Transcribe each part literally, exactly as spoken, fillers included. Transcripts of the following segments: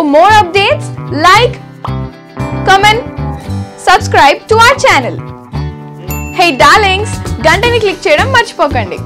For more updates, like, comment, subscribe to our channel. Hey darlings, గంటని click చేయడం మర్చిపోకండి.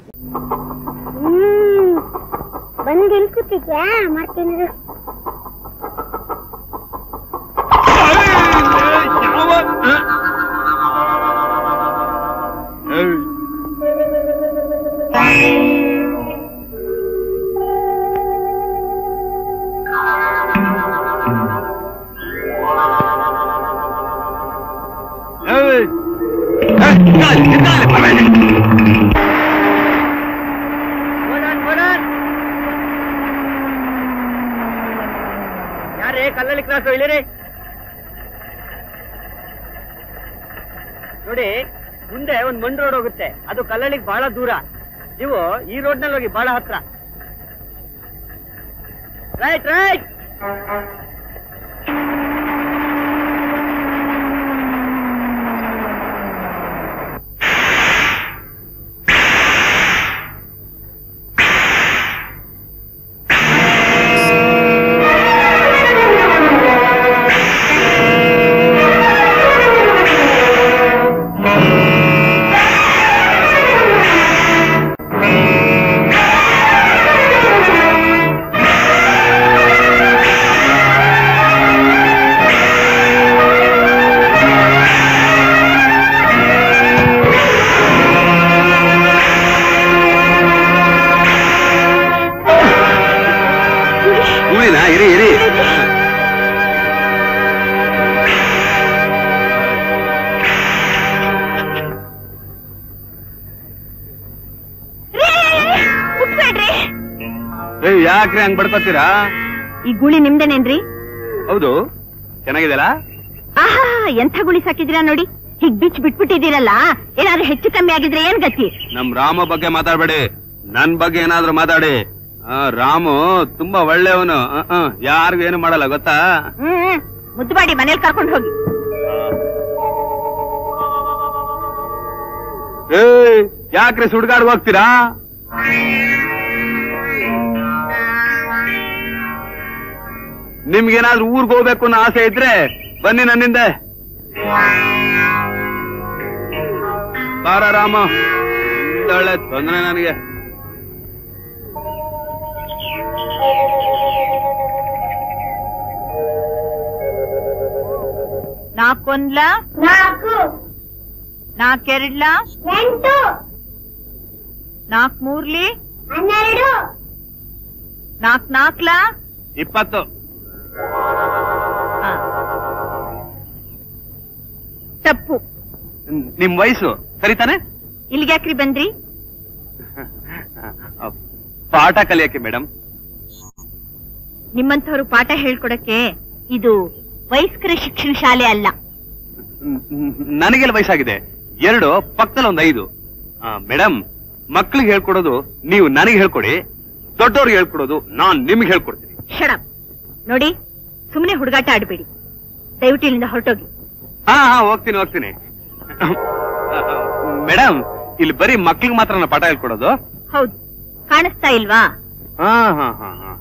ನೋಡಿ ಮುಂದೆ ಒಂದ್ ಮಂಡ್ ರೋಡ್ ಹೋಗುತ್ತೆ, ಅದು ಕಲ್ಲಳ್ಳಿಗೆ ಬಹಳ ದೂರ. ನೀವು ಈ ರೋಡ್ ನಲ್ಲಿ ಹೋಗಿ, ಬಹಳ ಹತ್ರ. ರೈಟ್ ರೈಟ್ ಯಾಕ್ರಿ ಹಂಗ್ ಬಡ್ಕೋತೀರಾ? ಈ ಗುಳಿ ನಿಮ್ದೇನೇನ್ರಿ? ಹೌದು, ಚೆನ್ನಾಗಿದೆಲ್ಲ. ಆಹಾ, ಎಂಥ ಗುಳಿ ಸಾಕಿದಿರಾ ನೋಡಿ. ಹೀಗ್ ಬಿಚ್ ಬಿಟ್ಬಿಟ್ಟಿದ್ದೀರಲ್ಲ, ಏನಾದ್ರೂ ಹೆಚ್ಚು ಕಮ್ಮಿ ಆಗಿದ್ರೆ ಏನ್ ಗತಿ? ನಮ್ ರಾಮ ಬಗ್ಗೆ ಮಾತಾಡ್ಬೇಡಿ, ನನ್ ಬಗ್ಗೆ ಏನಾದ್ರೂ ಮಾತಾಡಿ. ರಾಮು ತುಂಬಾ ಒಳ್ಳೆಯವನು, ಯಾರಿಗೂ ಏನು ಮಾಡಲ್ಲ, ಗೊತ್ತಾ? ಹ್ಮ್, ಮುದ್ದುಬಾಡಿ ಮನೇಲಿ ಕರ್ಕೊಂಡು ಹೋಗಿ. ಯಾಕ್ರಿ ಸುಡ್ಗಾಡ್ ಹೋಗ್ತೀರಾ? ನಿಮ್ಗೇನಾದ್ರೂ ಊರ್ಗ್ ಹೋಗ್ಬೇಕು ಅನ್ನೋ ಆಸೆ ಇದ್ರೆ ಬನ್ನಿ ನನ್ನಿಂದ. ಬಾರ ರಾಮ, ಒಳ್ಳೆ ತೊಂದ್ರೆ ನನಗೆ. ನಾಲ್ಕೊಂದ್ಲ ನಾಲ್ಕು, ನಾಲ್ಕೆರಡ್ಲ ಎಂಟು, ನಾಲ್ಕ್ ಮೂರ್ಲಿ ಹನ್ನೆರಡು, ನಾಲ್ಕ್ ನಾಲ್ಕ್ಲ ಇಪ್ಪತ್ತು. ತಪ್ಪು. ನಿಮ್ ವಯಸ್ಸು ಸರಿತಾನೆ? ಇಲ್ಲಿಗೆ ಯಾಕ್ರಿ ಬಂದ್ರಿ? ಪಾಠ ಕಲಿಯಕ್ಕೆ ಮೇಡಮ್. ನಿಮ್ಮಂಥವ್ರು ಪಾಠ ಹೇಳ್ಕೊಡಕ್ಕೆ. ಇದು ವಯಸ್ಕರ ಶಿಕ್ಷಣ ಶಾಲೆ ಅಲ್ಲ. ನನಗೆಲ್ಲ ವಯಸ್ಸಾಗಿದೆ, ಎರಡು ಪಕ್ಕದಲ್ಲಿ ಒಂದ್ ಐದು. ಮೇಡಮ್, ಮಕ್ಳಿಗೆ ಹೇಳ್ಕೊಡೋದು ನೀವು ನನಗೆ ಹೇಳ್ಕೊಡಿ, ದೊಡ್ಡವ್ರಿಗೆ ಹೇಳ್ಕೊಡೋದು ನಾನ್ ನಿಮ್ಗೆ ಹೇಳ್ಕೊಡ್ತೀನಿ. ಶರಪ್ ನೋಡಿ, ಸುಮ್ಮನೆ ಹುಡುಗಾಟ ಆಡ್ಬೇಡಿ. ದಯವಿಟ್ಟು ಇಲ್ಲಿಂದ ಹೊರಟೋಗಿ. ಹಾ ಹಾ, ಹೋಗ್ತೀನಿ ಹೋಗ್ತೀನಿ. ಮೇಡಮ್, ಇಲ್ಲಿ ಬರೀ ಮಕ್ಳಿಗೆ ಮಾತ್ರ ಪಾಠ ಹೇಳ್ಕೊಡೋದು? ಹೌದು, ಕಾಣಿಸ್ತಾ ಇಲ್ವಾ? ಹಾ ಹಾ ಹಾ ಹಾ